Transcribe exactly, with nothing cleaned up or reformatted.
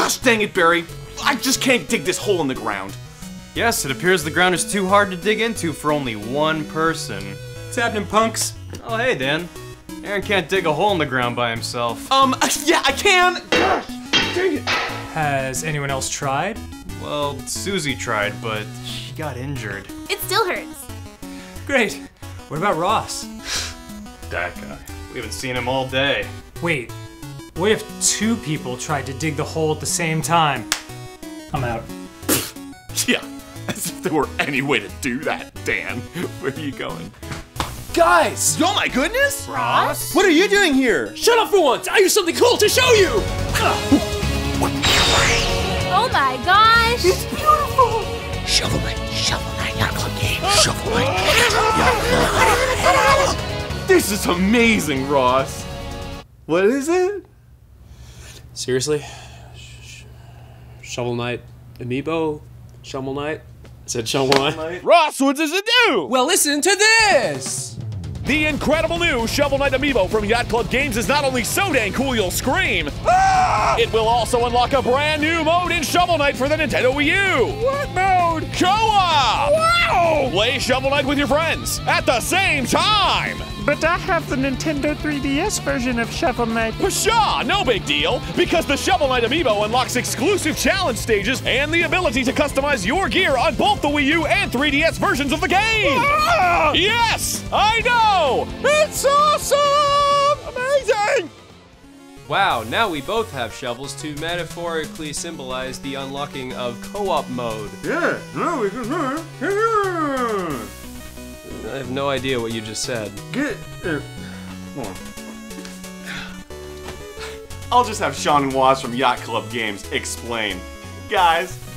Gosh dang it, Barry! I just can't dig this hole in the ground. Yes, it appears the ground is too hard to dig into for only one person. What's happening, punks? Oh, hey, Dan. Aaron can't dig a hole in the ground by himself. Um, yeah, I can! Gosh, dang it! Has anyone else tried? Well, Susie tried, but she got injured. It still hurts. Great. What about Ross? That guy. We haven't seen him all day. Wait, what if two people tried to dig the hole at the same time? I'm out. Yeah, as if there were any way to do that, Dan. Where are you going? Guys! Oh my goodness! Ross? What are you doing here? Shut up for once! I have something cool to show you! Oh my gosh! It's beautiful! Shovel Knight, Shovel Knight, Yacht Club Games, Shovel Knight, Yacht Club. This is amazing, Ross! What is it? Seriously? Shovel Knight Amiibo? Shovel Knight? I said Shovel Knight. Ross, what does it do? Well, listen to this! The incredible new Shovel Knight Amiibo from Yacht Club Games is not only so dang cool you'll scream, ah! It will also unlock a brand new mode in Shovel Knight for the Nintendo Wii U! What mode? Co-op! Wow! Play Shovel Knight with your friends at the same time! But I have the Nintendo three D S version of Shovel Knight. Pshaw, no big deal, because the Shovel Knight Amiibo unlocks exclusive challenge stages and the ability to customize your gear on both the Wii U and three D S versions of the game! Ah! Yes, I know! It's awesome! Amazing! Wow, now we both have shovels to metaphorically symbolize the unlocking of co-op mode. Yeah, now we can hear. I have no idea what you just said. Get it. Come on. I'll just have Sean and Waz from Yacht Club Games explain. Guys.